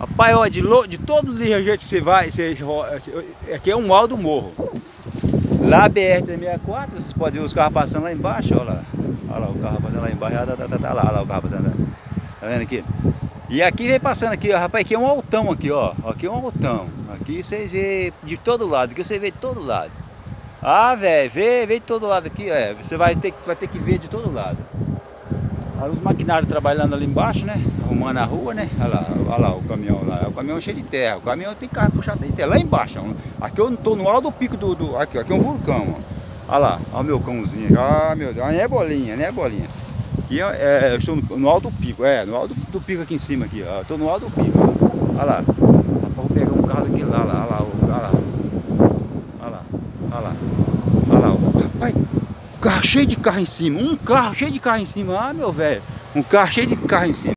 Rapaz, ó, de todo jeito que você vai, aqui é um alto morro. Lá BR-364, vocês podem ver os carros passando lá embaixo, olha lá. Olha lá o carro passando lá embaixo, olha lá o carro passando lá. Tá vendo aqui? E aqui vem passando aqui, ó, rapaz, aqui é um altão aqui, ó. Aqui é um altão. Aqui vocês vê de todo lado, aqui você vê de todo lado. Ah, velho, vê de todo lado aqui, é. Você vai ter que ver de todo lado. Olha os maquinários trabalhando ali embaixo, né? Arrumando a rua, né? Olha lá o caminhão lá. O caminhão cheio de terra. O caminhão tem carro puxado de terra. Lá embaixo, ó. Aqui eu tô no alto do pico do... Aqui, ó. Aqui é um vulcão, ó. Olha lá. Olha o meu cãozinho. Ah, meu Deus. Não é bolinha, né? Bolinha. Aqui eu estou no alto do pico. É, no alto do pico aqui em cima, aqui, ó. Eu tô no alto do pico. Olha lá. Rapaz, vou pegar um carro daqui lá, lá. Olha lá. Rapaz. Carro cheio de carro em cima, um carro cheio de carro em cima, ah meu velho, um carro cheio de carro em cima.